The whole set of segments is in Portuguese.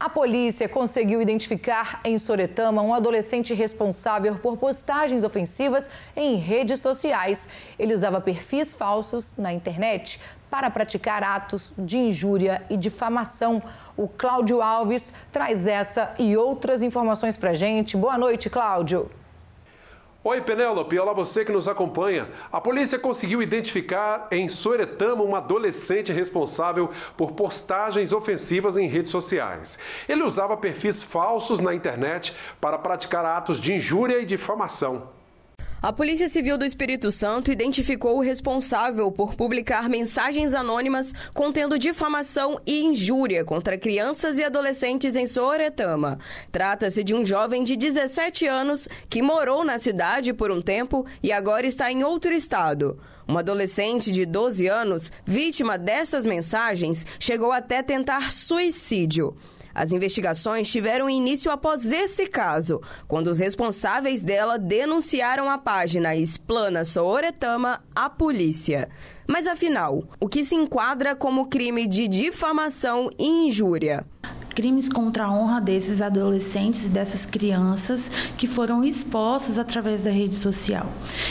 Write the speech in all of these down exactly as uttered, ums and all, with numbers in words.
A polícia conseguiu identificar em Sooretama um adolescente responsável por postagens ofensivas em redes sociais. Ele usava perfis falsos na internet para praticar atos de injúria e difamação. O Cláudio Alves traz essa e outras informações para a gente. Boa noite, Cláudio. Oi, Penélope. Olá você que nos acompanha. A polícia conseguiu identificar em Sooretama um adolescente responsável por postagens ofensivas em redes sociais. Ele usava perfis falsos na internet para praticar atos de injúria e difamação. A Polícia Civil do Espírito Santo identificou o responsável por publicar mensagens anônimas contendo difamação e injúria contra crianças e adolescentes em Sooretama. Trata-se de um jovem de dezessete anos que morou na cidade por um tempo e agora está em outro estado. Uma adolescente de doze anos, vítima dessas mensagens, chegou até tentar suicídio. As investigações tiveram início após esse caso, quando os responsáveis dela denunciaram a página Esplana Sooretama à polícia. Mas afinal, o que se enquadra como crime de difamação e injúria? Crimes contra a honra desses adolescentes e dessas crianças que foram expostas através da rede social.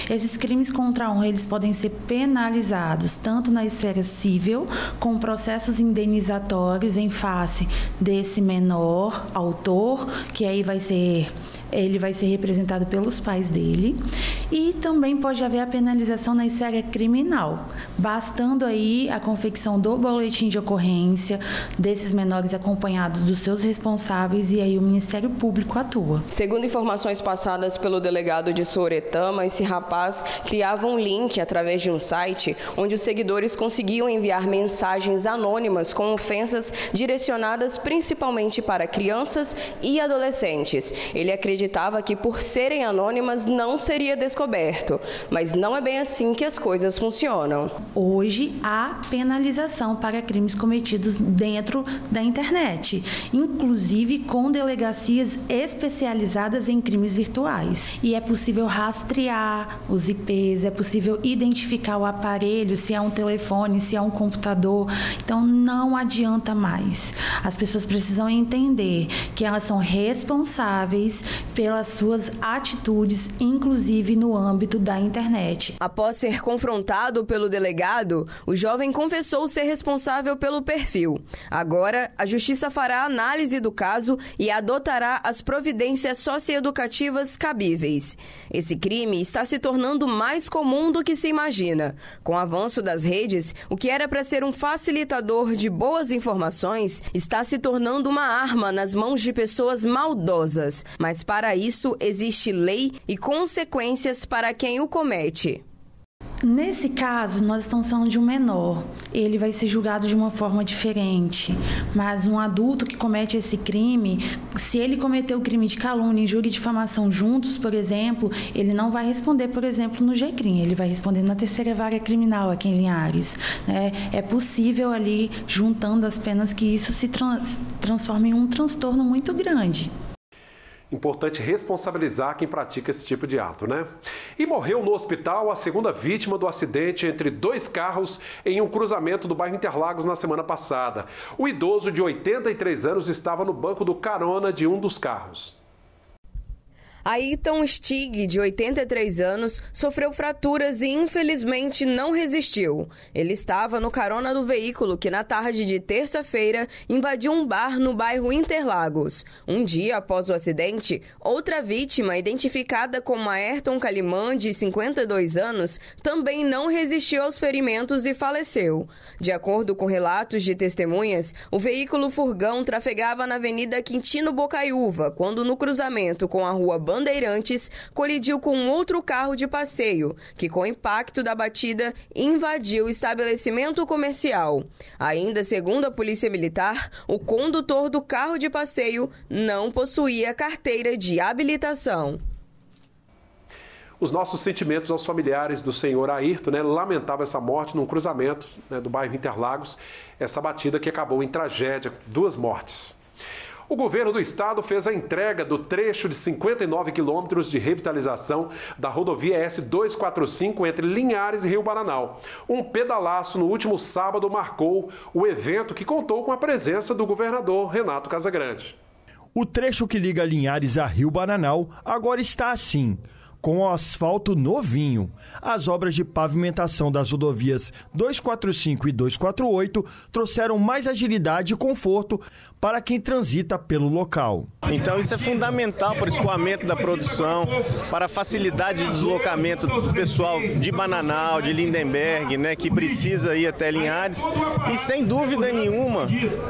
Esses crimes contra a honra, eles podem ser penalizados tanto na esfera civil, com processos indenizatórios em face desse menor autor, que aí vai ser, ele vai ser representado pelos pais dele, e também pode haver a penalização na esfera criminal, bastando aí a confecção do boletim de ocorrência desses menores acompanhados dos seus responsáveis, e aí o Ministério Público atua. Segundo informações passadas pelo delegado de Sooretama, esse rapaz criava um link através de um site onde os seguidores conseguiam enviar mensagens anônimas com ofensas direcionadas principalmente para crianças e adolescentes. Ele acreditava que por serem anônimas não seria descoberto, mas não é bem assim que as coisas funcionam. Hoje há penalização para crimes cometidos dentro da internet, inclusive com delegacias especializadas em crimes virtuais. E é possível rastrear os I Ps, é possível identificar o aparelho, se é um telefone, se é um computador. Então não adianta mais. As pessoas precisam entender que elas são responsáveis pelas suas atitudes, inclusive no âmbito da internet. Após ser confrontado pelo delegado, o jovem confessou ser responsável pelo perfil. Agora, a Justiça fará a análise do caso e adotará as providências socioeducativas cabíveis. Esse crime está se tornando mais comum do que se imagina. Com o avanço das redes, o que era para ser um facilitador de boas informações está se tornando uma arma nas mãos de pessoas maldosas. Mas para isso existe lei e consequências para quem o comete. Nesse caso, nós estamos falando de um menor. Ele vai ser julgado de uma forma diferente. Mas um adulto que comete esse crime, se ele cometeu o crime de calúnia, injúria e difamação juntos, por exemplo, ele não vai responder, por exemplo, no G C R I M. Ele vai responder na terceira vara criminal aqui em Linhares. É possível ali, juntando as penas, que isso se transforme em um transtorno muito grande. Importante responsabilizar quem pratica esse tipo de ato, né? E morreu no hospital a segunda vítima do acidente entre dois carros em um cruzamento do bairro Interlagos na semana passada. O idoso de oitenta e três anos estava no banco do carona de um dos carros. Ayrton Stig, de oitenta e três anos, sofreu fraturas e infelizmente não resistiu. Ele estava no carona do veículo que na tarde de terça-feira invadiu um bar no bairro Interlagos. Um dia após o acidente, outra vítima, identificada como Ayrton Calimã, de cinquenta e dois anos, também não resistiu aos ferimentos e faleceu. De acordo com relatos de testemunhas, o veículo furgão trafegava na avenida Quintino Bocaiúva, quando no cruzamento com a rua Bananal Bandeirantes, colidiu com outro carro de passeio, que com o impacto da batida, invadiu o estabelecimento comercial. Ainda segundo a Polícia Militar, o condutor do carro de passeio não possuía carteira de habilitação. Os nossos sentimentos aos familiares do senhor Ayrton, né? Lamentava essa morte num cruzamento, né, do bairro Interlagos, essa batida que acabou em tragédia, duas mortes. O governo do estado fez a entrega do trecho de cinquenta e nove quilômetros de revitalização da rodovia S duzentos e quarenta e cinco entre Linhares e Rio Bananal. Um pedalaço no último sábado marcou o evento, que contou com a presença do governador Renato Casagrande. O trecho que liga Linhares a Rio Bananal agora está assim, com o asfalto novinho. As obras de pavimentação das rodovias duzentos e quarenta e cinco e duzentos e quarenta e oito trouxeram mais agilidade e conforto para quem transita pelo local. Então isso é fundamental para o escoamento da produção, para a facilidade de deslocamento do pessoal de Bananal, de Lindenberg, né, que precisa ir até Linhares. E sem dúvida nenhuma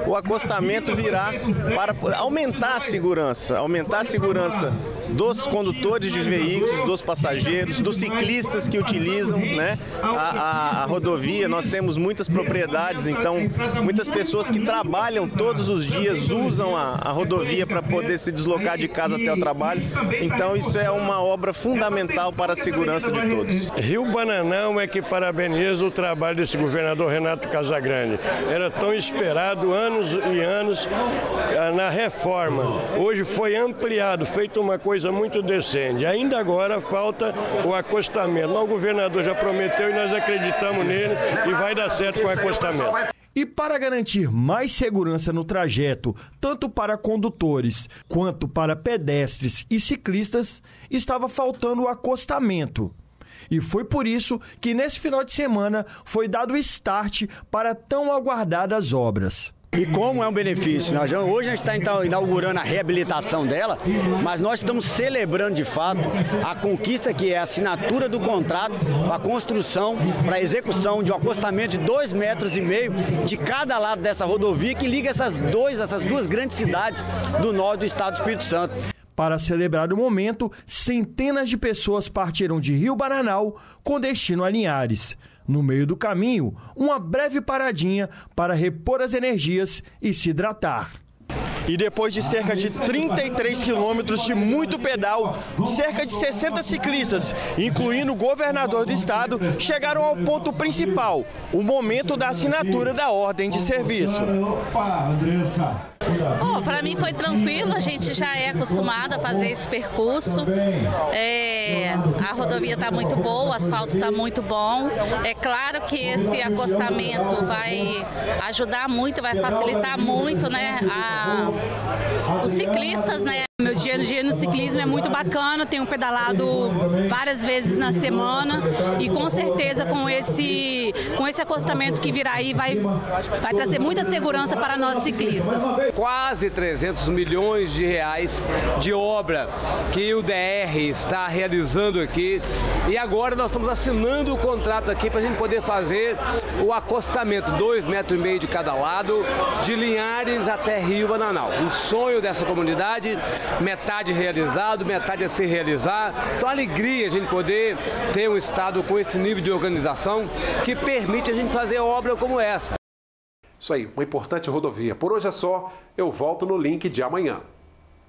o acostamento virá para aumentar a segurança, aumentar a segurança dos condutores de veículos, dos passageiros, dos ciclistas que utilizam, né, a, a, a rodovia. Nós temos muitas propriedades, então muitas pessoas que trabalham todos os dias usam a, a rodovia para poder se deslocar de casa até o trabalho. Então isso é uma obra fundamental para a segurança de todos. Rio Bananal é que parabeniza o trabalho desse governador Renato Casagrande. Era tão esperado anos e anos na reforma. Hoje foi ampliado, feito uma coisa muito decente. Ainda agora Agora falta o acostamento. O governador já prometeu e nós acreditamos nele e vai dar certo com o acostamento. E para garantir mais segurança no trajeto, tanto para condutores quanto para pedestres e ciclistas, estava faltando o acostamento. E foi por isso que nesse final de semana foi dado o start para tão aguardadas obras. E como é um benefício, nós já, hoje a gente está inaugurando a reabilitação dela, mas nós estamos celebrando de fato a conquista, que é a assinatura do contrato para a construção, para a execução de um acostamento de dois metros e meio de cada lado dessa rodovia que liga essas, dois, essas duas grandes cidades do norte do estado do Espírito Santo. Para celebrar o momento, centenas de pessoas partiram de Rio Bananal com destino a Linhares. No meio do caminho, uma breve paradinha para repor as energias e se hidratar. E depois de cerca de trinta e três quilômetros de muito pedal, cerca de sessenta ciclistas, incluindo o governador do estado, chegaram ao ponto principal, o momento da assinatura da ordem de serviço. Opa, Andressa! Oh, para mim foi tranquilo, a gente já é acostumada a fazer esse percurso. É, a rodovia está muito boa, o asfalto está muito bom. É claro que esse acostamento vai ajudar muito, vai facilitar muito, né, a, os ciclistas, né? Meu dia a dia no ciclismo é muito bacana, tenho pedalado várias vezes na semana e com certeza com esse, com esse acostamento que virá aí vai, vai trazer muita segurança para nós ciclistas. Quase trezentos milhões de reais de obra que o D R está realizando aqui, e agora nós estamos assinando o contrato aqui para a gente poder fazer o acostamento, dois metros e meio de cada lado, de Linhares até Rio Bananal. Um sonho dessa comunidade. Metade realizado, metade a se realizar. Então, alegria a gente poder ter um estado com esse nível de organização que permite a gente fazer obra como essa. Isso aí, uma importante rodovia. Por hoje é só, eu volto no link de amanhã.